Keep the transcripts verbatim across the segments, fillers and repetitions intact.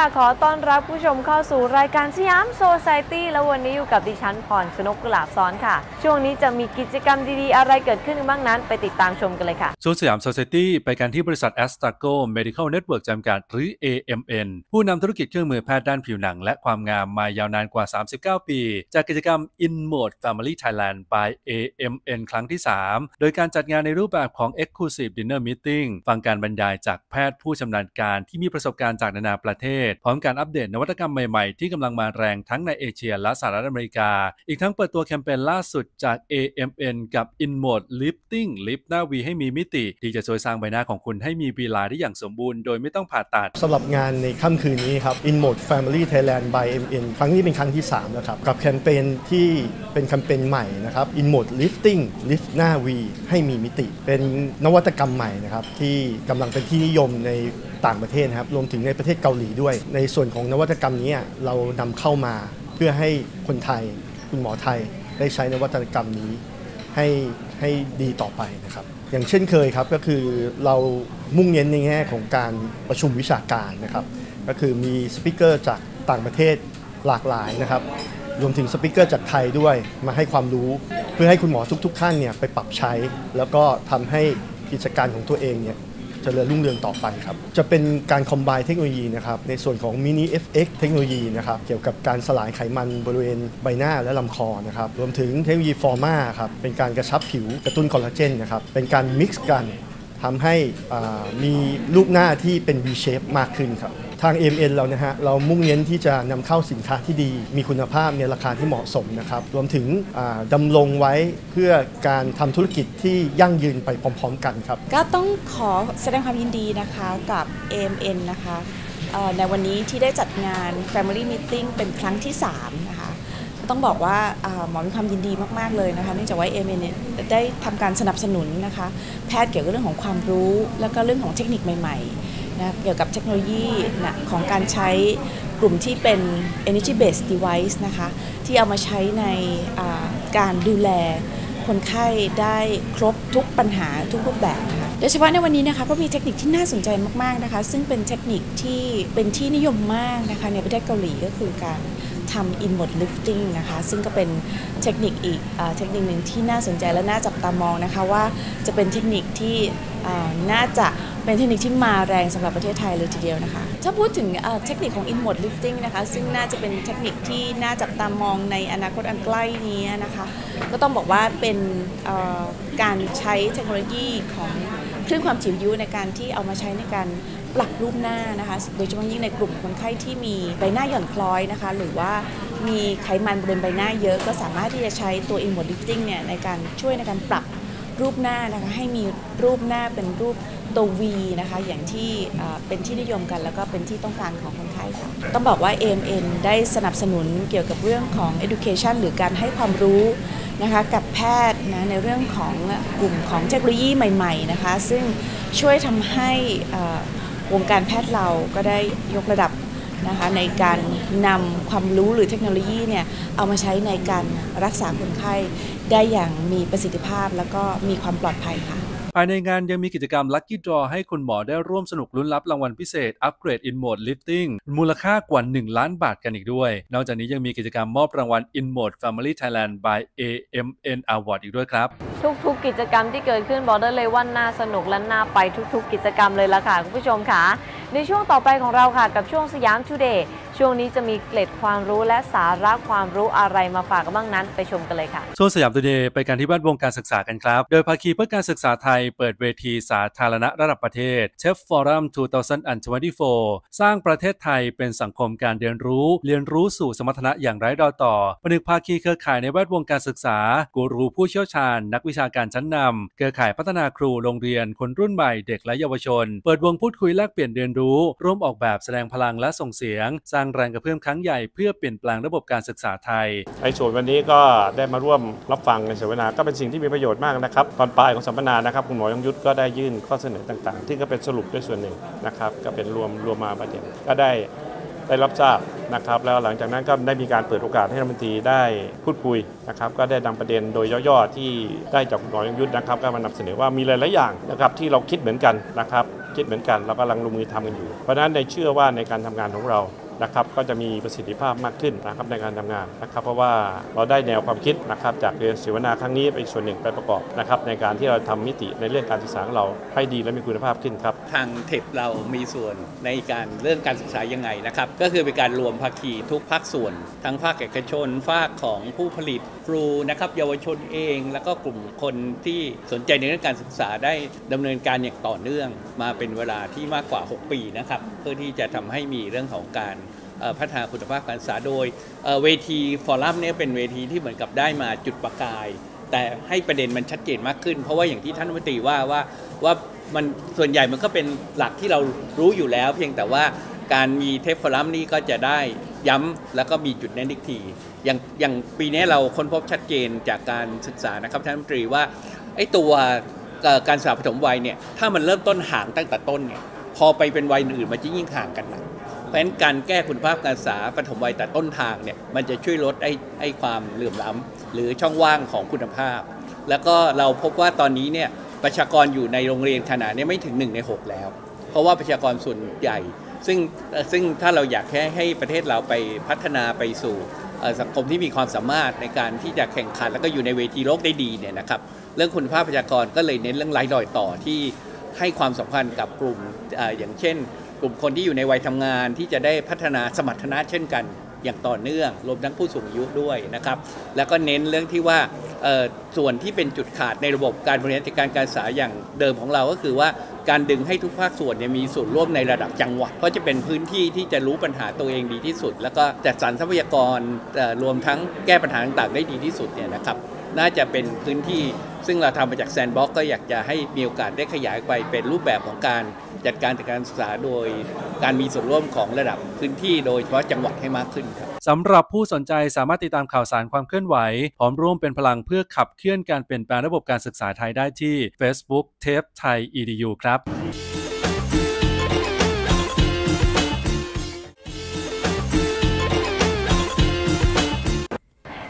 ค่ะขอต้อนรับผู้ชมเข้าสู่รายการสยามโซไซตี้แล้ววันนี้อยู่กับดิฉันพรชนกกุหลาบซ้อนค่ะช่วงนี้จะมีกิจกรรมดีๆอะไรเกิดขึ้นบ้างนั้นไปติดตามชมกันเลยค่ะสยามโซไซตี้ไปกันที่บริษัท Astra Go Medical Network จำกัดหรือ เอ เอ็ม เอ็น ผู้นำธุรกิจเครื่องมือแพทย์ด้านผิวหนังและความงามมายาวนานกว่าสามสิบเก้าปีจากกิจกรรม InMode Family Thailand by เอ เอ็ม เอ็น ครั้งที่สามโดยการจัดงานในรูปแบบของ Exclusive Dinner Meeting ฟังการบรรยายจากแพทย์ผู้ชำนาญการที่มีประสบการณ์จากนานาประเทศพร้อมการอัปเดตนวัตกรรมใหม่ๆที่กำลังมาแรงทั้งในเอเชียและสหรัฐอเมริกาอีกทั้งเปิดตัวแคมเปญล่าสุดจาก เอ เอ็ม เอ็น กับ InMode Lifting ลิฟต์หน้าวีให้มีมิติที่จะช่วยสร้างใบหน้าของคุณให้มีวีลาได้อย่างสมบูรณ์โดยไม่ต้องผ่าตัดสำหรับงานในค่ำคืนนี้ครับ InMode Family Thailand by เอ็ม เอ็น ครั้งนี้เป็นครั้งที่สามแล้วครับกับแคมเปญที่เป็นแคมเปญใหม่นะครับ InMode Lifting ลิฟต์หน้าวีให้มีมิติเป็นนวัตกรรมใหม่นะครับที่กำลังเป็นที่นิยมในต่างประเทศนะครับรวมถึงในประเทศเกาหลีด้วยในส่วนของนวัตกรรมนี้เรานำเข้ามาเพื่อให้คนไทยคุณหมอไทยได้ใช้นวัตกรรมนี้ให้ให้ดีต่อไปนะครับอย่างเช่นเคยครับก็คือเรามุ่งเน้นในแง่ของการประชุมวิชาการนะครับก็คือมีสปิเกอร์จากต่างประเทศหลากหลายนะครับรวมถึงสปิเกอร์จากไทยด้วยมาให้ความรู้เพื่อให้คุณหมอทุกๆท่านเนี่ยไปปรับใช้แล้วก็ทำให้กิจการของตัวเองเนี่ยเจริญรุ่งเรืองต่อไปครับจะเป็นการคอมไบน์เทคโนโลยีนะครับในส่วนของ Mini เอฟ เอ็กซ์ เทคโนโลยีนะครับเกี่ยวกับการสลายไขมันบริเวณใบหน้าและลำคอนะครับรวมถึงเทคโนโลยีฟอร์มาครับเป็นการกระชับผิวกระตุ้นคอลลาเจนนะครับเป็นการมิกซ์กันทำให้มีรูปหน้าที่เป็น บี เชฟ มากขึ้นครับทาง เอ็ม เอ็น เรานะฮะเรามุ่งเน้นที่จะนำเข้าสินค้าที่ดีมีคุณภาพในราคาที่เหมาะสมนะครับรวมถึงดำรงไว้เพื่อการทำธุรกิจที่ยั่งยืนไปพร้อมๆกันครับก็ต้องขอแสดงความยินดีนะคะกับ เอ็ม เอ็น นะคะในวันนี้ที่ได้จัดงาน Family Meeting เป็นครั้งที่สามนะคะต้องบอกว่าหมอมีความยินดีมากๆเลยนะคะเนื่องจากว่า เอ็ม เอ็น ได้ทำการสนับสนุนนะคะแพทย์เกี่ยวกับเรื่องของความรู้และก็เรื่องของเทคนิคใหม่ๆนะเกี่ยวกับเทคโนโลยีนะของการใช้กลุ่มที่เป็น energy based device นะคะที่เอามาใช้ในการดูแลคนไข้ได้ครบทุกปัญหาทุกรูปแบบนะคะโดยเฉพาะในวันนี้นะคะก็มีเทคนิคที่น่าสนใจมากๆนะคะซึ่งเป็นเทคนิคที่เป็นที่นิยมมากนะคะในประเทศเกาหลีก็คือการทำ InMode Lifting นะคะซึ่งก็เป็นเทคนิคอีกเทคนิคหนึ่งที่น่าสนใจและน่าจับตามองนะคะว่าจะเป็นเทคนิคที่น่าจะเป็นเทคนิคที่มาแรงสำหรับประเทศไทยเลยทีเดียวนะคะถ้าพูดถึงเทคนิคของ InMode Lifting นะคะซึ่งน่าจะเป็นเทคนิคที่น่าจับตามองในอนาคตอันใกล้นี้นะคะก็ต้องบอกว่าเป็นการใช้เทคโนโลยีของคลื่นความถี่วิทยุในการที่เอามาใช้ในการปรับรูปหน้านะคะโดยเฉพาะยิ่งในกลุ่มคนไข้ที่มีใบหน้าหย่อนคล้อยนะคะหรือว่ามีไขมันบริเวณใบหน้าเยอะก็สามารถที่จะใช้ตัว InMode Lifting เนี่ยในการช่วยในการปรับรูปหน้านะคะให้มีรูปหน้าเป็นรูปตัว V นะคะอย่างที่เป็นที่นิยมกันแล้วก็เป็นที่ต้องการของคนไข้ค่ะต้องบอกว่า เอ็ม เอ็น ได้สนับสนุนเกี่ยวกับเรื่องของ education หรือการให้ความรู้นะคะกับแพทย์นะในเรื่องของกลุ่มของเทคโนโลยีใหม่ๆนะคะซึ่งช่วยทำให้วงการแพทย์เราก็ได้ยกระดับนะคะในการนำความรู้หรือเทคโนโลยีเนี่ยเอามาใช้ในการรักษาคนไข้ได้อย่างมีประสิทธิภาพแล้วก็มีความปลอดภัยค่ะภายในงานยังมีกิจกรรม Lucky Draw ให้คุณหมอได้ร่วมสนุกลุ้นรับรางวัลพิเศษ Upgrade InMode Lifting มูลค่ากว่าหนึ่งล้านบาทกันอีกด้วยนอกจากนี้ยังมีกิจกรรมมอบรางวัล InMode Family Thailand by เอ เอ็ม เอ็น Award อีกด้วยครับทุกๆกิจกรรมที่เกิดขึ้นบอกได้เลยว่าน่าสนุกและน่าไปทุกๆกิจกรรมเลยล่ะค่ะคุณผู้ชมค่ะในช่วงต่อไปของเราค่ะกับช่วงสยาม Today ช่วงนี้จะมีเกล็ดความรู้และสาระความรู้อะไรมาฝากกันบ้างนั้นไปชมกันเลยค่ะช่วงสยาม Today ไปกันที่แวดวงการศึกษากันครับโดยภาคีเพื่อการศึกษาไทยเปิดเวทีสาธารณะระดับประเทศ เชฟ Forum สองพันยี่สิบสี่ สร้างประเทศไทยเป็นสังคมการเรียนรู้เรียนรู้สู่สมรรถนะอย่างไร้ดอต่อประนึกภาคีเครือข่ายในแวดวงการศึกษากูรูผู้เชี่ยวชาญนักวิชาการชั้นนำเครือข่ายพัฒนาครูโรงเรียนคนรุ่นใหม่เด็กและเยาวชนเปิดวงพูดคุยแลกเปลี่ยนเรียนรู้ร่วมออกแบบแสดงพลังและส่งเสียงสร้างแรงกระเพื่อมครั้งใหญ่เพื่อเปลี่ยนแปลงระบบการศึกษาไทยในส่วนวันนี้ก็ได้มาร่วมรับฟังในเสวนาก็เป็นสิ่งที่มีประโยชน์มากนะครับตอนปลายของสัมมนานะครับคุณหมอยงยุทธก็ได้ยื่นข้อเสนอต่างๆที่ก็เป็นสรุปด้วยส่วนหนึ่งนะครับก็เป็นรวมรวมมาประเด็นก็ได้ ได้รับทราบนะครับแล้วหลังจากนั้นก็ได้มีการเปิดโอกาสให้รัฐมนตรีได้พูดคุยนะครับก็ได้นำประเด็นโดยย่อๆที่ได้จากคุณหมอยงยุทธนะครับก็มานำเสนอว่ามีหลายๆอย่างนะครับที่เราคิดเหมือนกันนะครับคิดเหมือนกันเรากำลังลงมือทำกันอยู่เพราะฉะนั้นในเชื่อว่าในการทำงานของเรานะครับก็จะมีประสิทธิภาพมากขึ้นนะครับในการทำงานนะครับเพราะว่าเราได้แนวความคิดนะครับจากเรียนเสวนาครั้งนี้ไปส่วนหนึ่งไปประกอบนะครับในการที่เราทำมิติในเรื่องการศึกษาของเราให้ดีและมีคุณภาพขึ้นครับทางเทปเรามีส่วนในการเรื่องการศึกษายังไงนะครับก็คือเป็นการรวมภาคีทุกภาคส่วนทั้งภาคเอกชนภาคของผู้ผลิตครูนะครับเยาวชนเองแล้วก็กลุ่มคนที่สนใจในเรื่องการศึกษาได้ดำเนินการอย่างต่อเนื่องมาเป็นเวลาที่มากกว่าหกปีนะครับเพื่อที่จะทำให้มีเรื่องของการพัฒนาคุณภาพการศึกษาโดยเวทีฟอรัมเนี่ยเป็นเวทีที่เหมือนกับได้มาจุดประกายแต่ให้ประเด็นมันชัดเจนมากขึ้นเพราะว่าอย่างที่ท่านรัฐมนตรีว่าว่าว่ามันส่วนใหญ่มันก็เป็นหลักที่เรารู้อยู่แล้วเพียงแต่ว่าการมีเทปฟอรัมนี่ก็จะได้ย้ำแล้วก็มีจุดเน้นอีกทีอย่างอย่างปีนี้เราค้นพบชัดเจนจากการศึกษานะครับท่านรัฐมนตรีว่าไอ้ตัวการศึกษาปฐมวัยเนี่ยถ้ามันเริ่มต้นห่างตั้งแต่ต้นเนี่ยพอไปเป็นวัยอื่นมันจะยิ่งห่างกันหนักเพราะฉะนั้นการแก้คุณภาพการศึกษาปฐมวัยแต่ต้นทางเนี่ยมันจะช่วยลดไอ้ไอ้ความเหลื่อมล้ำหรือช่องว่างของคุณภาพแล้วก็เราพบว่าตอนนี้เนี่ยประชากรอยู่ในโรงเรียนขนาดนี้ไม่ถึงหนึ่งในหกแล้วเพราะว่าประชากรส่วนใหญ่ซึ่งซึ่งถ้าเราอยากให้ให้ประเทศเราไปพัฒนาไปสู่สังคมที่มีความสามารถในการที่จะแข่งขันแล้วก็อยู่ในเวทีโลกได้ดีเนี่ยนะครับเรื่องคุณภาพประชากรก็เลยเน้นเรื่องไร้รอยต่อที่ให้ความสำคัญกับกลุ่ม อ, อย่างเช่นกลุ่มคนที่อยู่ในวัยทำงานที่จะได้พัฒนาสมรรถนะเช่นกันอย่างต่อเนื่องรวมทั้งผู้สูงอายุด้วยนะครับแล้วก็เน้นเรื่องที่ว่าส่วนที่เป็นจุดขาดในระบบการบริหารจัดการการศึกษาอย่างเดิมของเราก็คือว่าการดึงให้ทุกภาคส่วนมีส่วนร่วมในระดับจังหวัดก็จะเป็นพื้นที่ที่จะรู้ปัญหาตัวเองดีที่สุดแล้วก็จัดสรรทรัพยากรรวมทั้งแก้ปัญหาต่างๆได้ดีที่สุดเนี่ยนะครับน่าจะเป็นพื้นที่ซึ่งเราทำมาจากแซนด์บ็อกซ์ก็อยากจะให้มีโอกาสได้ขยายไปเป็นรูปแบบของการจัดการจัดการศึกษาโดยการมีส่วนร่วมของระดับพื้นที่โดยเฉพาะจังหวัดให้มากขึ้นครับสำหรับผู้สนใจสามารถติดตามข่าวสารความเคลื่อนไหวพร้อมร่วมเป็นพลังเพื่อขับเคลื่อนการเปลี่ยนแปลงระบบการศึกษาไทยได้ที่ Facebook เทปไทย อี ดี ยู ครับ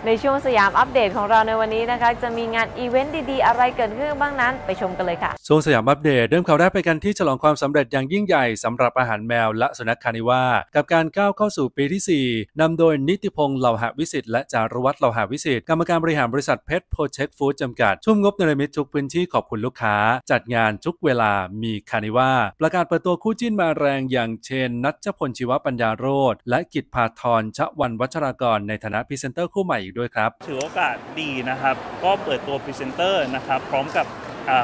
ในช่วงสยามอัปเดตของเราในวันนี้นะคะจะมีงานอีเวนต์ดีๆอะไรเกิดขึ้นบ้างนั้นไปชมกันเลยค่ะช่วงสยามอัปเดตเริ่มข่าวแรกไปกันที่ฉลองความสำเร็จอย่างยิ่งใหญ่สำหรับอาหารแมวและสุนัขคานิวากับการก้าวเข้าสู่ปีที่สี่นำโดยนิติพงษ์เหล่าหวิสิทธิ์และจารุวัฒน์เหล่าหวิสิทธิ์กรรมการบริหารบริษัทเพชรโพเช็คฟู้ดจำกัดชุ่มงบเนรมิตทุกพื้นที่ขอบคุณลูกค้าจัดงานทุกเวลามีคานิวาประกาศเปิดตัวคู่จิ้นมาแรงอย่างเชนณัชพลชีวปัญญาโรจน์และกิตภาธรชวันวัชรากรในฐานะพรีเซนเตอร์คู่ใหม่ด้วยครับถือโอกาสดีนะครับก็เปิดตัวพรีเซนเตอร์นะครับพร้อมกับ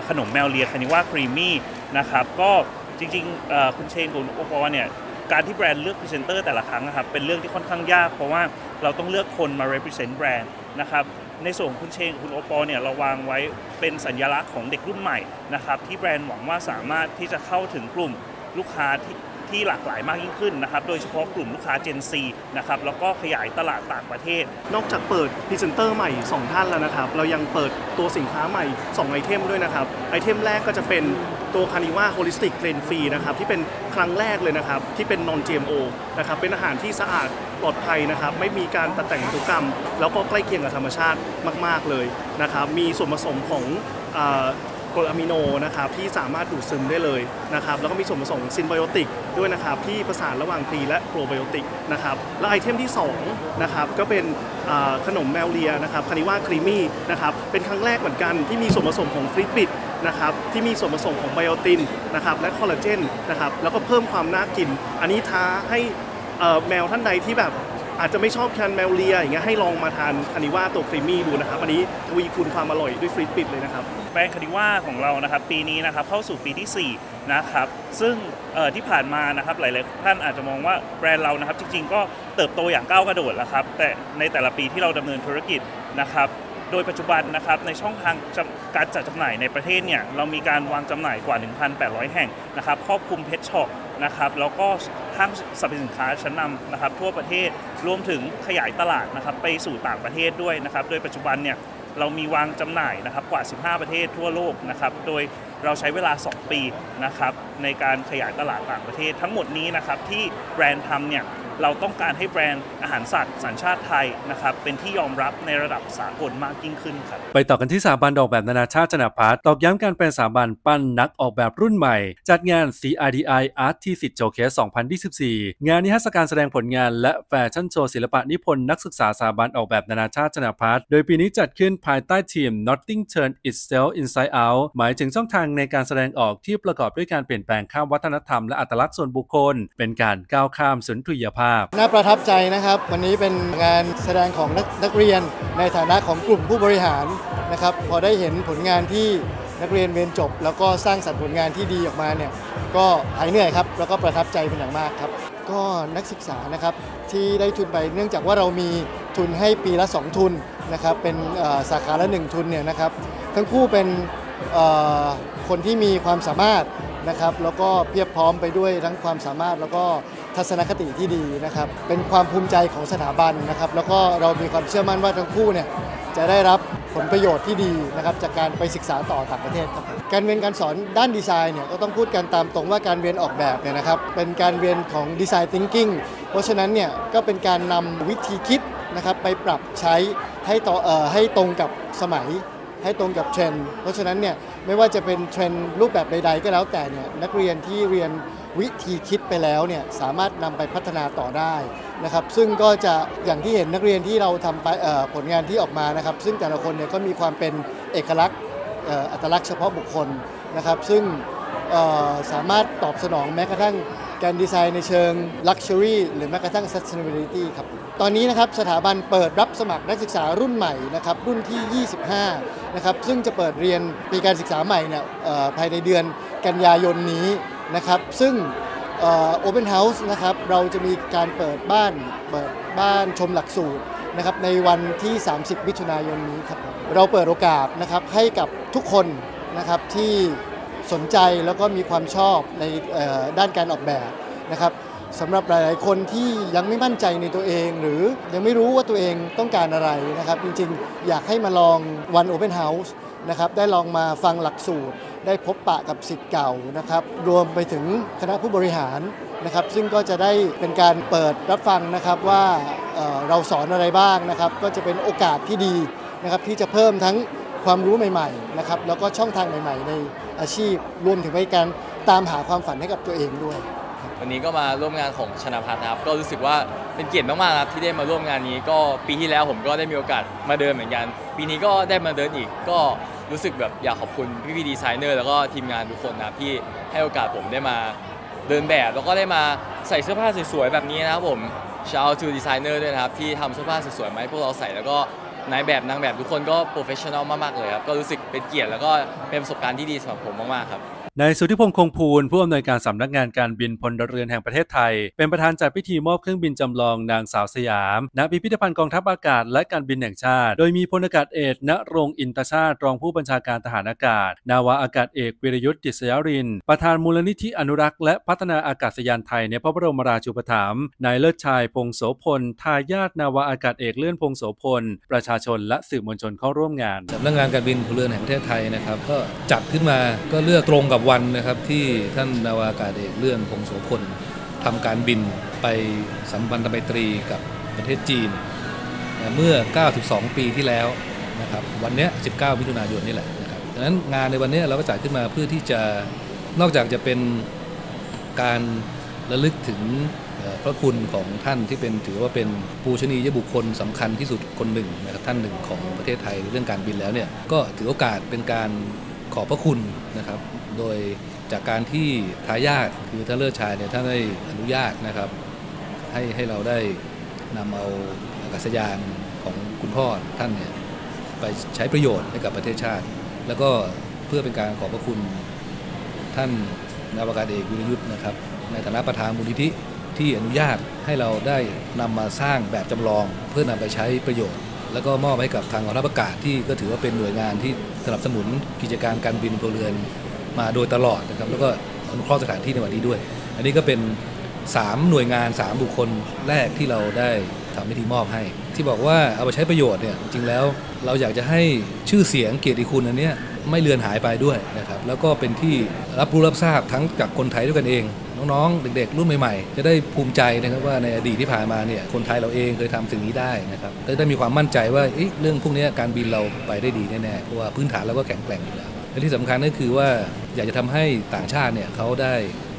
ขนมแมวเลียคานิว่าครีมมี่นะครับก็จริงๆคุณเชนคุณโอปอเนี่ยการที่แบรนด์เลือกพรีเซนเตอร์แต่ละครั้งนะครับเป็นเรื่องที่ค่อนข้างยากเพราะว่าเราต้องเลือกคนมา represent แบรนด์นะครับในส่วนคุณเชนคุณโอปอเนี่ยเราวางไว้เป็นสัญลักษณ์ของเด็กรุ่นใหม่นะครับที่แบรนด์หวังว่าสามารถที่จะเข้าถึงกลุ่มลูกค้าที่ที่หลากหลายมากยิ่งขึ้นนะครับโดยเฉพาะกลุ่มลูกค้า Gen Z นะครับแล้วก็ขยายตลาดต่างประเทศนอกจากเปิดพรีเซนเตอร์ใหม่สองท่านแล้วนะครับเรายังเปิดตัวสินค้าใหม่สองไอเทมด้วยนะครับไอเทมแรกก็จะเป็นตัวคานิว่าโฮลิสติกเกรนฟรีนะครับที่เป็นครั้งแรกเลยนะครับที่เป็น non จี เอ็ม โอ นะครับเป็นอาหารที่สะอาดปลอดภัยนะครับไม่มีการตัดแต่งพันธุกรรมแล้วก็ใกล้เคียงกับธรรมชาติมากๆเลยนะครับมีส่วนผสมของกรดอะมิโนนะครับที่สามารถดูดซึมได้เลยนะครับแล้วก็มีส่วนผสมซินไบโอติกด้วยนะครับที่ประสานระหว่างพรีและโปรไบโอติกนะครับและไอเทมที่สองนะครับก็เป็นขนมแมวเลียนะครับคานิว่าครีมี่นะครับเป็นครั้งแรกเหมือนกันที่มีส่วนผสมของฟรีปิดนะครับที่มีส่วนผสมของไบโอตินนะครับและคอลลาเจนนะครับแล้วก็เพิ่มความน่ากินอันนี้ท้าให้แมวท่านใดที่แบบอาจจะไม่ชอบทานแมวเลียอย่างเงี้ยให้ลองมาทานคานิว่าตัวครีมมี่ดูนะครับอันนี้ทวีคูณความอร่อยด้วยฟรีปิดเลยนะครับแบรนด์คานิว่าของเรานะครับปีนี้นะครับเข้าสู่ปีที่สี่นะครับซึ่งที่ผ่านมานะครับหลายๆท่านอาจจะมองว่าแบรนด์เรานะครับจริงๆก็เติบโตอย่างก้าวกระโดดแล้วครับแต่ในแต่ละปีที่เราดำเนินธุรกิจนะครับโดยปัจจุบันนะครับในช่องทางการจัดจำหน่ายในประเทศเนี่ยเรามีการวางจำหน่ายกว่า หนึ่งพันแปดร้อย แห่งนะครับครอบคลุมเพชช็อปนะครับแล้วก็ห้างสรรพสินค้าชั้นนำนะครับทั่วประเทศรวมถึงขยายตลาดนะครับไปสู่ต่างประเทศด้วยนะครับโดยปัจจุบันเนี่ยเรามีวางจำหน่ายนะครับกว่าสิบห้าประเทศทั่วโลกนะครับโดยเราใช้เวลาสองปีนะครับในการขยายตลาดต่างประเทศทั้งหมดนี้นะครับที่แบรนด์ทำเนี่ย เราต้องการให้แบรนด์อาหารสัตว์สัญชาติไทยนะครับเป็นที่ยอมรับในระดับสากลมากยิ่งขึ้นครับไปต่อกันที่สถาบันออกแบบนานาชาติชนาภัทรตอกย้ำการเป็นสถาบันปั้นนักออกแบบรุ่นใหม่จัดงาน ซี ไอ ดี ไอ Artistic Showcase สองพันยี่สิบสี่ งานนิทรรศการแสดงผลงานและแฟชั่นโชว์ศิลปะนิพนธ์นักศึกษาสถาบันออกแบบนานาชาติชนาภัทรโดยปีนี้จัดขึ้นภายใต้ทีม Nottingturn itself Inside Out หมายถึงช่องทางในการแสดงออกที่ประกอบด้วยการเปลี่ยนแปลงข้ามวัฒนธรรมและอัตลักษณ์ส่วนบุคคลเป็นการก้าวข้ามสุนทรียภาพน่าประทับใจนะครับวันนี้เป็นงานแสดงของนักเรียนในฐานะของกลุ่มผู้บริหารนะครับพอได้เห็นผลงานที่นักเรียนเรียนจบแล้วก็สร้างสรรค์ผลงานที่ดีออกมาเนี่ยก็หายเหนื่อยครับแล้วก็ประทับใจเป็นอย่างมากครับก็นักศึกษานะครับที่ได้ทุนไปเนื่องจากว่าเรามีทุนให้ปีละสองทุนนะครับเป็นสาขาละหนึ่งทุนเนี่ยนะครับทั้งคู่เป็นคนที่มีความสามารถนะครับแล้วก็เพียบพร้อมไปด้วยทั้งความสามารถแล้วก็ทัศนคติที่ดีนะครับเป็นความภูมิใจของสถาบันนะครับแล้วก็เรามีความเชื่อมั่นว่าทั้งคู่เนี่ยจะได้รับผลประโยชน์ที่ดีนะครับจากการไปศึกษาต่อต่างประเทศครับการเรียนการสอนด้านดีไซน์เนี่ยก็ต้องพูดกันตามตรงว่าการเรียนออกแบบเนี่ยนะครับเป็นการเรียนของดีไซน์ทิงกิ้งเพราะฉะนั้นเนี่ยก็เป็นการนำวิธีคิดนะครับไปปรับใช้ให้ต่อเอ่อให้ตรงกับสมัยให้ตรงกับเทรนด์เพราะฉะนั้นเนี่ยไม่ว่าจะเป็นเทรนด์รูปแบบใดๆก็แล้วแต่เนี่ยนักเรียนที่เรียนวิธีคิดไปแล้วเนี่ยสามารถนำไปพัฒนาต่อได้นะครับซึ่งก็จะอย่างที่เห็นนักเรียนที่เราทำไปผลงานที่ออกมานะครับซึ่งแต่ละคนเนี่ยก็มีความเป็นเอกลักษณ์อัตลักษณ์เฉพาะบุคคลนะครับซึ่งสามารถตอบสนองแม้กระทั่งการดีไซน์ในเชิง Luxury หรือแม้กระทั่ง Sustainability ครับตอนนี้นะครับสถาบันเปิดรับสมัครนักศึกษารุ่นใหม่นะครับรุ่นที่ยี่สิบห้านะครับซึ่งจะเปิดเรียนปีการศึกษาใหม่เนี่ยภายในเดือนกันยายนนี้นะครับซึ่งโอเพนเฮาส์นะครับเราจะมีการเปิดบ้านเปิดบ้านชมหลักสูตรนะครับในวันที่สามสิบมิถุนายนนี้ครับเราเปิดโอกาสนะครับให้กับทุกคนนะครับที่สนใจแล้วก็มีความชอบในด้านการออกแบบนะครับสำหรับหลายๆคนที่ยังไม่มั่นใจในตัวเองหรือยังไม่รู้ว่าตัวเองต้องการอะไรนะครับจริงๆอยากให้มาลองวันโอเพนเฮาส์นะครับได้ลองมาฟังหลักสูตรได้พบปะกับศิษย์เก่านะครับรวมไปถึงคณะผู้บริหารนะครับซึ่งก็จะได้เป็นการเปิดรับฟังนะครับว่า เอ่อ เราสอนอะไรบ้างนะครับก็จะเป็นโอกาสที่ดีนะครับที่จะเพิ่มทั้งความรู้ใหม่ๆนะครับแล้วก็ช่องทางใหม่ๆในอาชีพรวมถึงไปการตามหาความฝันให้กับตัวเองด้วยวันนี้ก็มาร่วมงานของชนาภัทรนะครับก็รู้สึกว่าเป็นเกียรติมากๆครับที่ได้มาร่วมงานนี้ก็ปีที่แล้วผมก็ได้มีโอกาสมาเดินเหมือนกันปีนี้ก็ได้มาเดินอีกก็รู้สึกแบบอยากขอบคุณพี่พี่ดีไซเนอร์แล้วก็ทีมงานทุกคนนะที่ให้โอกาสผมได้มาเดินแบบแล้วก็ได้มาใส่เสื้อผ้าสวยๆแบบนี้นะครับผมชาวทูดีไซเนอร์ด้วยนะครับที่ทำเสื้อผ้าสวยๆมาให้พวกเราใส่แล้วก็นายแบบนางแบบทุกคนก็โปรเฟชชั่นอลมากๆเลยครับก็รู้สึกเป็นเกียรติแล้วก็เป็นประสบการณ์ที่ดีสำหรับผมมากๆครับนายสุทธิพงษ์คงพูลผู้อำนวยการสำนักงานการบินพลเรือนแห่งประเทศไทยเป็นประธานจัดพิธีมอบเครื่องบินจำลองนางสาวสยามณพิพิธภัณฑ์กองทัพอากาศและการบินแห่งชาติโดยมีพลอากาศเอกณรงค์อินทชาติรองผู้บัญชาการทหารอากาศนาวาอากาศเอกวิรยุทธ จิตสยรินทร์ประธานมูลนิธิอนุรักษ์และพัฒนาอากาศยานไทยในพระบรมราชูปถัมภ์นายเลิศชัยพงษ์โสพลทายาทนาวาอากาศเอกเลื่อนพงษ์โสพลประชาชนและสื่อมวลชนเข้าร่วมงานสำนักงานการบินพลเรือนแห่งประเทศไทยนะครับก็จัดขึ้นมาก็เลือกตรงกับวันนะครับที่ท่านนาวาอากาศเอกเลื่อนพงษ์โสพลทำการบินไปสัมพันธไมตรีกับประเทศจีนเมื่อเก้าสิบสองปีที่แล้วนะครับวันนี้สิบเก้ามิถุนายนนี่แหละนะครับดังนั้นงานในวันนี้เราก็จัดขึ้นมาเพื่อที่จะนอกจากจะเป็นการระลึกถึงพระคุณของท่านที่เป็นถือว่าเป็นปูชนียบุคคลสำคัญที่สุดคนหนึ่งนะครับท่านหนึ่งของประเทศไทยในเรื่องการบินแล้วเนี่ยก็ถือโอกาสเป็นการขอบพระคุณนะครับโดยจากการที่ทายาทคือท่านเลิศชัยเนี่ยท่านได้อนุญาตนะครับให้ให้เราได้นำเอาอากาศยานของคุณพ่อท่านเนี่ยไปใช้ประโยชน์ให้กับประเทศชาติแล้วก็เพื่อเป็นการขอบพระคุณท่านนาวากาศเอกวิรยุทธนะครับในฐานะประธานมูลนิธิที่อนุญาตให้เราได้นำมาสร้างแบบจำลองเพื่อนำไปใช้ประโยชน์แล้วก็มอบให้กับทางกองทัพอากาศที่ก็ถือว่าเป็นหน่วยงานที่สนับสนุนกิจการการบินพลเรือนมาโดยตลอดนะครับแล้วก็อนุเคราะห์สถานที่ในวันนี้ด้วยอันนี้ก็เป็นสามหน่วยงานสามบุคคลแรกที่เราได้ทำพิธีมอบให้ที่บอกว่าเอาไปใช้ประโยชน์เนี่ยจริงแล้วเราอยากจะให้ชื่อเสียงเกียรติคุณอันเนี้ยไม่เลือนหายไปด้วยนะครับแล้วก็เป็นที่รับรู้รับทราบทั้งจากคนไทยด้วยกันเอง น้องๆเด็กๆรุ่นใหม่ๆจะได้ภูมิใจนะครับว่าในอดีตที่ผ่านมาเนี่ยคนไทยเราเองเคยทำสิ่งนี้ได้นะครับก็ได้มีความมั่นใจว่าเรื่องพวกนี้การบินเราไปได้ดีแน่ๆเพราะว่าพื้นฐานเราก็แข็งแกร่งอยู่แล้วและที่สำคัญก็คือว่าอยากจะทำให้ต่างชาติเนี่ยเขาได้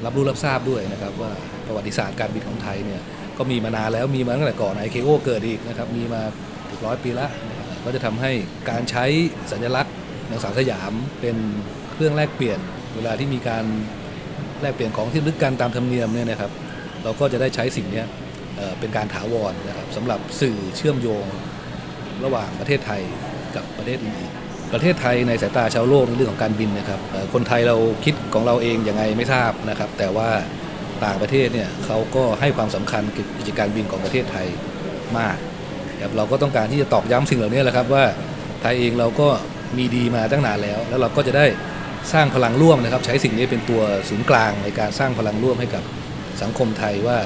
รับรู้รับทราบด้วยนะครับว่าประวัติศาสตร์การบินของไทยเนี่ยก็มีมานานแล้วมีมาตั้งแต่ก่อนไอเคโอเกิดอีกนะครับมีมาถึงร้อยปีละก็จะทำให้การใช้สัญลักษณ์นางสาวสยามเป็นเครื่องแลกเปลี่ยนเวลาที่มีการแลกเปลี่ยนของที่ลึกกันตามธรรมเนียมเนี่ยนะครับเราก็จะได้ใช้สิ่งนี้เป็นการถาวรนะครับสำหรับสื่อเชื่อมโยงระหว่างประเทศไทยกับประเทศอื่นๆประเทศไทยในสายตาชาวโลกในเรื่องของการบินนะครับคนไทยเราคิดของเราเองยังไงไม่ทราบนะครับแต่ว่าต่างประเทศเนี่ยเขาก็ให้ความสำคัญกับกิจการบินของประเทศไทยมากครับเราก็ต้องการที่จะตอกย้ำสิ่งเหล่านี้แหละครับว่าไทยเองเราก็มีดีมาตั้งนานแล้วแล้วเราก็จะได้สร้างพลังร่วมนะครับใช้สิ่งนี้เป็นตัวศูนย์กลางในการสร้างพลังร่วมให้กับสังคมไทยว่า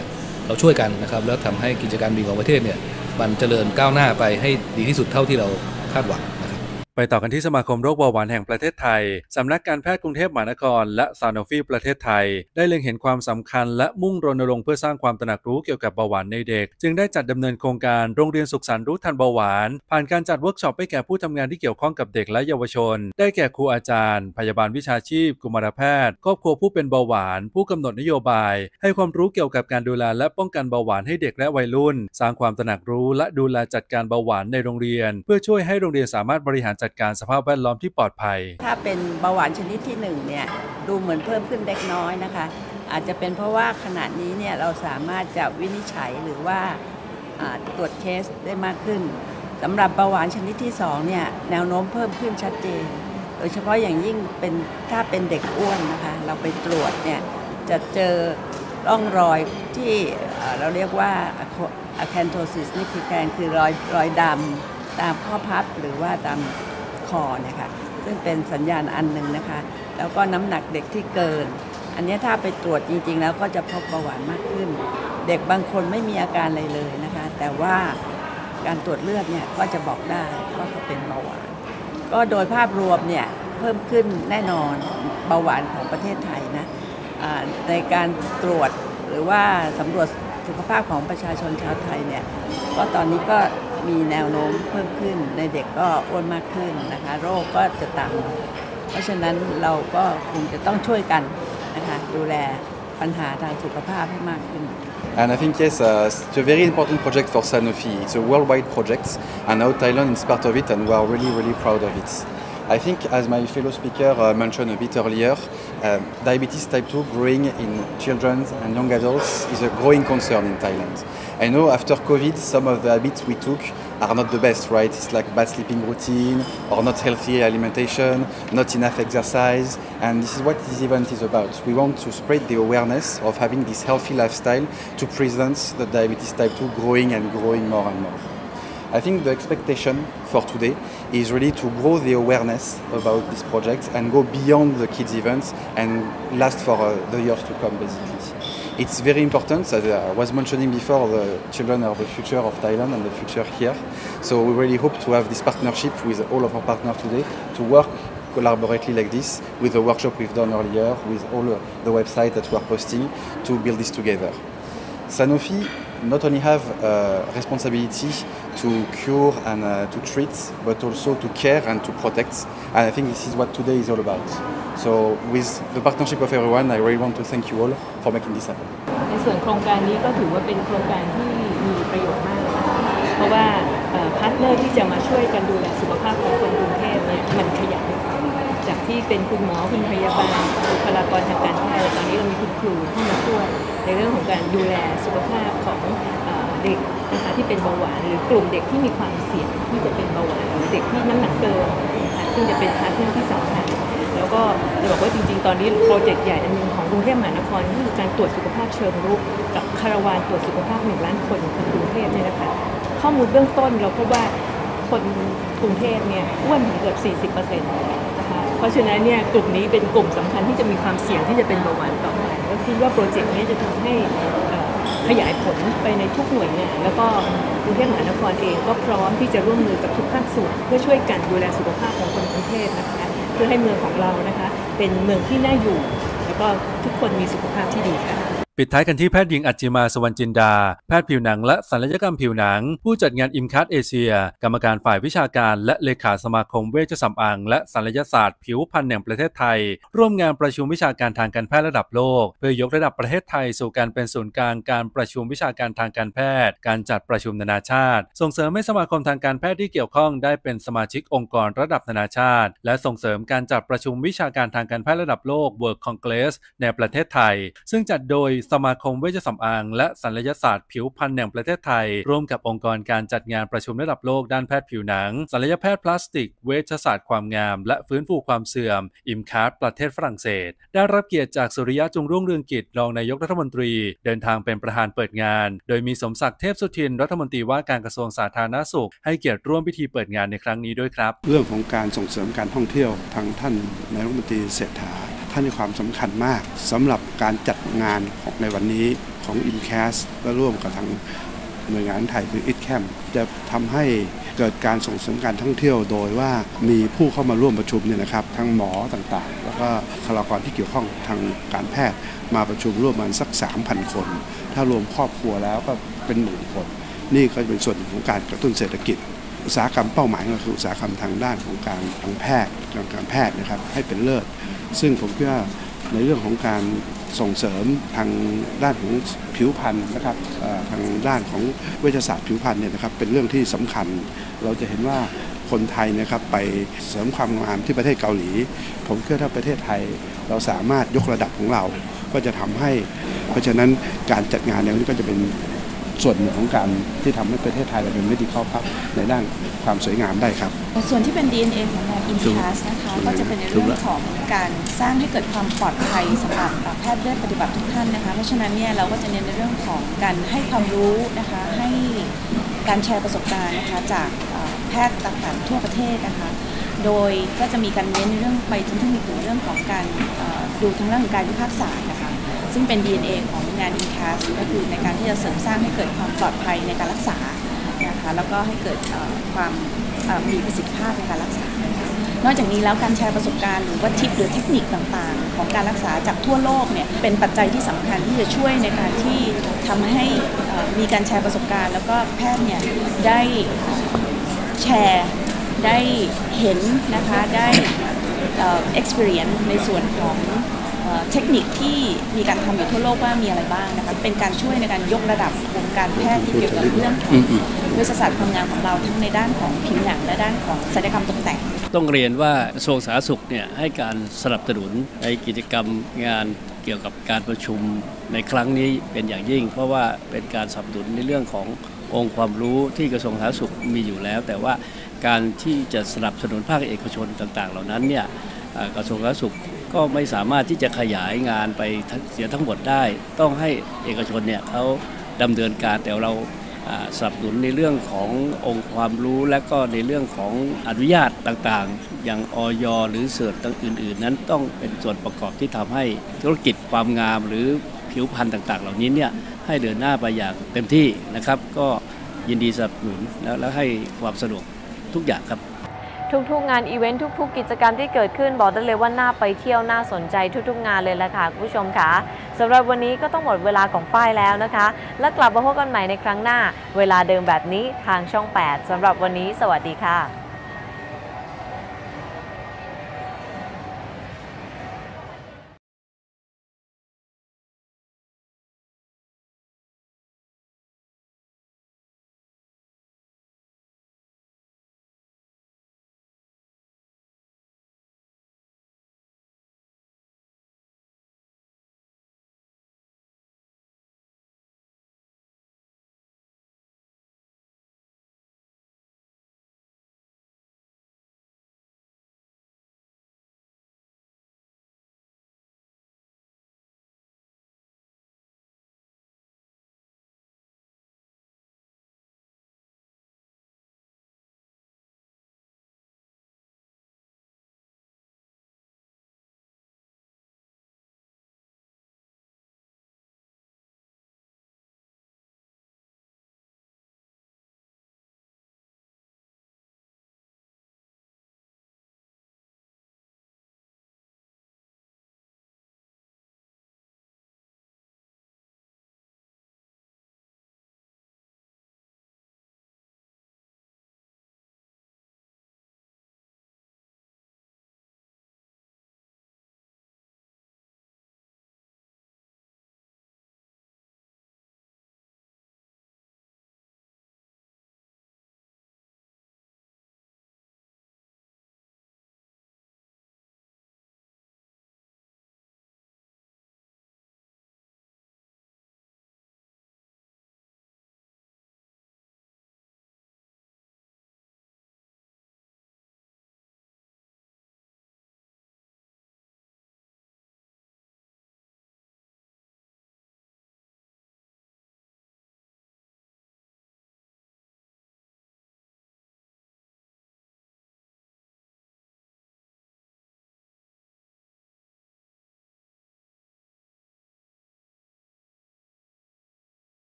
เราช่วยกันนะครับแล้วทำให้กิจการบินของประเทศเนี่ยมันเจริญก้าวหน้าไปให้ดีที่สุดเท่าที่เราคาดหวังนะครับไปต่อกันที่สมาคมโรคเบาหวานแห่งประเทศไทยสำนักการแพทย์กรุงเทพมหานครและซานอฟีประเทศไทยได้เล็งเห็นความสำคัญและมุ่งรณรงค์เพื่อสร้างความตระหนักรู้เกี่ยวกับเบาหวานในเด็กจึงได้จัดดำเนินโครงการโรงเรียนสุขสันต์รู้ทันเบาหวานผ่านการจัดเวิร์กช็อปให้แก่ผู้ทำงานที่เกี่ยวข้องกับเด็กและเยาวชนได้แก่ครูอาจารย์พยาบาลวิชาชีพกุมารแพทย์ครอบครัวผู้เป็นเบาหวานผู้กำหนดนโยบายให้ความรู้เกี่ยวกับการดูแลและป้องกันเบาหวานให้เด็กและวัยรุ่นสร้างความตระหนักรู้และดูแลจัดการเบาหวานในโรงเรียนเพื่อช่วยให้โรงเรียนสามารถบริหารจัดการสภาพแวดล้อมที่ปลอดภัยถ้าเป็นเบาหวานชนิดที่หนึ่งเนี่ยดูเหมือนเพิ่มขึ้นเล็กน้อยนะคะอาจจะเป็นเพราะว่าขณะนี้เนี่ยเราสามารถจะวินิจฉัยหรือว่าตรวจเคสได้มากขึ้นสำหรับเบาหวานชนิดที่สองเนี่ยแนวโน้มเพิ่มขึ้นชัดเจนโดยเฉพาะอย่างยิ่งเป็นถ้าเป็นเด็กอ้วนนะคะเราไปตรวจเนี่ยจะเจอร่องรอยที่เราเรียกว่าอะแคนโทซิสนี่คือการคือรอยรอยดำตามข้อพับหรือว่าตามคอนะคะซึ่งเป็นสัญญาณอันหนึ่งนะคะแล้วก็น้ำหนักเด็กที่เกินอันนี้ถ้าไปตรวจจริงๆแล้วก็จะพบเบาหวานมากขึ้นเด็กบางคนไม่มีอาการอะไรเลยนะคะแต่ว่าการตรวจเลือดเนี่ยก็จะบอกได้ว่าเขาเป็นเบาหวานก็โดยภาพรวมเนี่ยเพิ่มขึ้นแน่นอนเบาหวานของประเทศไทยนะในการตรวจหรือว่าสำรวจสุขภาพของประชาชนชาวไทยเนี่ยก็ตอนนี้ก็มีแนวโน้มเพิ่มขึ้นในเด็กก็อ้วนมากขึ้นนะคะโรคก็จะต่ำเพราะฉะนั้นเราก็คงจะต้องช่วยกันนะคะดูแลปัญหาทางสุขภาพให้มากขึ้นAnd I think yes, uh, it's a very important project for Sanofi. It's a worldwide project, and now Thailand is part of it, and we are really, really proud of it. I think, as my fellow speaker uh, mentioned a bit earlier, uh, diabetes type two growing in children and young adults is a growing concern in Thailand. I know after COVID, some of the habits we took are not the best, right? It's like bad sleeping routine, or not healthy alimentation, not enough exercise, and this is what this event is about. We want to spread the awareness of having this healthy lifestyle to prevent the diabetes type two growing and growing more and more. I think the expectation for today is really to grow the awareness about this project and go beyond the kids' events and last for uh, the years to come, basically. It's very important, as I was mentioning before, the children are the future of Thailand and the future here. So we really hope to have this partnership with all of our partners today to work collaboratively like this with the workshop we've done earlier, with all the websites that we are posting to build this together. Sanofi not only have a uh, responsibility to cure and uh, to treat, but also to care and to protect. And I think this is what today is all about. So with the partnership of everyone, I really want to thank you all for making this happen. ในส่วนโครงการนี้ก็ถือว่าเป็นโครงการที่มีประโยชน์มากเพราะว่าพาร์ทเนอร์ที่จะมาช่วยกันดูแลสุขภาพของคนกรุงเทพเนี่ยมันขยับจากที่เป็นคุณหมอคุณพยาบาลบุคลากรทางการแพทย์ตอนนี้เรามีคุณครูที่มาช่วยในเรื่องของการดูแลสุขภาพของเด็กนะคะที่เป็นเบาหวานหรือกลุ่มเด็กที่มีความเสี่ยงที่จะเป็นเบาหวานหรือเด็กที่น้ำหนักเกินซึ่งจะเป็นพาร์ทเนอร์ที่สำคัญแล้วก็จะบอกว่าจริงๆตอนนี้โปรเจกต์ใหญ่อันหนึ่งของกรุงเทพมหานครก็คือการตรวจสุขภาพเชิงรุกกับคาราวานตรวจสุขภาพหนึ่งล้านคนของกรุงเทพเนี่ยนะคะข้อมูลเบื้องต้นเราพบว่าคนกรุงเทพเนี่ยอ้วนถึงเกือบสี่สิบเปอร์เซ็นต์เพราะฉะนั้นเนี่ยกลุ่มนี้เป็นกลุ่มสำคัญที่จะมีความเสี่ยงที่จะเป็นเบาหวานต่อไปก็คิดว่าโปรเจกต์นี้จะทำให้ขยายผลไปในทุกหน่วยงานแล้วก็กรุงเทพมหานครเองก็พร้อมที่จะร่วมมือกับทุกภาคส่วนเพื่อช่วยกันดูแลสุขภาพของคนกรุงเทพนะคะเพื่อให้เมืองของเรานะคะเป็นเมืองที่น่าอยู่แล้วก็ทุกคนมีสุขภาพที่ดีค่ะ ปิดท้ายกันที่แพทย์หญิงอัจจิมา สวรรณจินดาแพทย์ผิวหนังและศัลยกรรมผิวหนังผู้จัดงานอิมคัสเอเชียกรรมการฝ่ายวิชาการและเลขาสมาคมเวชสำอางและศัลยศาสตร์ผิวพรรณแห่งประเทศไทยร่วมงานประชุมวิชาการทางการแพทย์ระดับโลกเพื่อยกระดับประเทศไทยสู่การเป็นศูนย์กลางการประชุมวิชาการทางการแพทย์การจัดประชุมนานาชาติส่งเสริมให้สมาคมทางการแพทย์ที่เกี่ยวข้องได้เป็นสมาชิกองค์กรระดับนานาชาติและส่งเสริมการจัดประชุมวิชาการทางการแพทย์ระดับโลก World Congress ในประเทศไทยซึ่งจัดโดยสมาคมเวชสำอางและศัลยศาสตร์ผิวพรรณแห่งประเทศไทยร่วมกับองค์กรการจัดงานประชุมระดับโลกด้านแพทย์ผิวหนังศัลยแพทย์พลาสติกเวชศาสตร์ความงามและฟื้นฟูความเสื่อมอิมคาร์ประเทศฝรั่งเศสได้รับเกียรติจากสุริยะจงรุ่งเรืองกิจรองนายกรัฐมนตรีเดินทางเป็นประธานเปิดงานโดยมีสมศักดิ์เทพสุทินรัฐมนตรีว่าการกระทรวงสาธารณสุขให้เกียรติร่วมพิธีเปิดงานในครั้งนี้ด้วยครับเรื่องของการส่งเสริมการท่องเที่ยวทางท่านนายกรัฐมนตรีเศรษฐาท่านให้ความสำคัญมากสำหรับการจัดงานของในวันนี้ของ InCast และร่วมกับทางหน่วยงานไทยคืออิทแคมจะทำให้เกิดการส่งเสริมการท่องเที่ยวโดยว่ามีผู้เข้ามาร่วมประชุมเนี่ยนะครับทั้งหมอต่างๆแล้วก็บุคลากรที่เกี่ยวข้องทางการแพทย์มาประชุมร่วมกันสัก สามพัน คนถ้ารวมครอบครัวแล้วก็เป็นหมื่นคนนี่ก็เป็นส่วนของการกระตุ้นเศรษฐกิจอุตสาหกรรมเป้าหมายก็คืออุตสาหกรรมทางด้านของการทางแพทย์ทางการแพทย์นะครับให้เป็นเลิศซึ่งผมคิดว่าในเรื่องของการส่งเสริมทางด้านของผิวพรรณนะครับทางด้านของเวชศาสตร์ผิวพรรณเนี่ยนะครับเป็นเรื่องที่สำคัญเราจะเห็นว่าคนไทยนะครับไปเสริมความงามที่ประเทศเกาหลีผมเชื่อถ้าประเทศไทยเราสามารถยกระดับของเราก็จะทำให้เพราะฉะนั้นการจัดงานในวันนี้ก็จะเป็นส่วนหนึ่งของการที่ทำให้ประเทศไทยเราเป็น Medical Hub ในด้านความสวยงามได้ครับส่วนที่เป็น ดี เอ็น เอ ของงาน InCast นะคะก็จะเป็นในเรื่องของการสร้างให้เกิดความปลอดภัยสำหรับแพทย์เวชปฏิบัติทุกท่านนะคะเพราะฉะนั้นเนี่ยเราก็จะเน้นในเรื่องของการให้ความรู้นะคะให้การแชร์ประสบการณ์นะคะจากแพทย์ต่างๆทั่วประเทศนะคะโดยก็จะมีการเน้นในเรื่องไปจนถึงเรื่องของการดูทางด้านการพิพากษานะคะซึ่งเป็น ดี เอ็น เอ ของงาน InCast ก็คือในการที่จะเสริมสร้างให้เกิดความปลอดภัยในการรักษานะคะแล้วก็ให้เกิดความมีประสิทธิภาพในการรักษานอกจากนี้แล้วการแชร์ประสบการณ์หรือว่าทิปหรือเทคนิคต่างๆของการรักษาจากทั่วโลกเนี่ยเป็นปัจจัยที่สำคัญที่จะช่วยในการที่ทำให้มีการแชร์ประสบการณ์แล้วก็แพทย์เนี่ยได้แชร์ได้เห็นนะคะได้ experience ในส่วนของเทคนิคที่มีการทำอยู่ทั่วโลกว่ามีอะไรบ้างนะคะเป็นการช่วยในการยกระดับวงการแพทย์ที่เกี่ยวกับเรื่องเวชศาสตร์ความงามของเราทั้งในด้านของผิวหนังและด้านของศัลยกรรมตกแต่งต้องเรียนว่ากระทรวงสาธารณสุขเนี่ยให้การสนับสนุนในกิจกรรมงานเกี่ยวกับการประชุมในครั้งนี้เป็นอย่างยิ่งเพราะว่าเป็นการสนับสนุนในเรื่องขององค์ความรู้ที่กระทรวงสาธารณสุขมีอยู่แล้วแต่ว่าการที่จะสนับสนุนภาคเอกชนต่างๆเหล่านั้นเนี่ยกระทรวงสาธารณสุขก็ไม่สามารถที่จะขยายงานไปเสียทั้งหมดได้ต้องให้เอกชนเนี่ยเขาดำเนินการแต่เราสนับสนุนในเรื่องขององค์ความรู้และก็ในเรื่องของอนุญาตต่างๆอย่างอย.หรือเสิร์ตอื่นๆนั้นต้องเป็นส่วนประกอบที่ทำให้ธุรกิจความงามหรือผิวพรรณต่างๆเหล่านี้เนี่ยให้เดินหน้าไปอย่างเต็มที่นะครับก็ยินดีสนับสนุนและให้ความสะดวกทุกอย่างครับทุกๆงานอีเวนต์ทุกๆกิจกรรมที่เกิดขึ้นบอกได้เลยว่าน่าไปเที่ยวน่าสนใจทุกๆงานเลยละค่ะคุณผู้ชมค่ะสำหรับวันนี้ก็ต้องหมดเวลาของฝ้ายแล้วนะคะแล้วกลับมาพบกันใหม่ในครั้งหน้าเวลาเดิมแบบนี้ทางช่องแปดสำหรับวันนี้สวัสดีค่ะ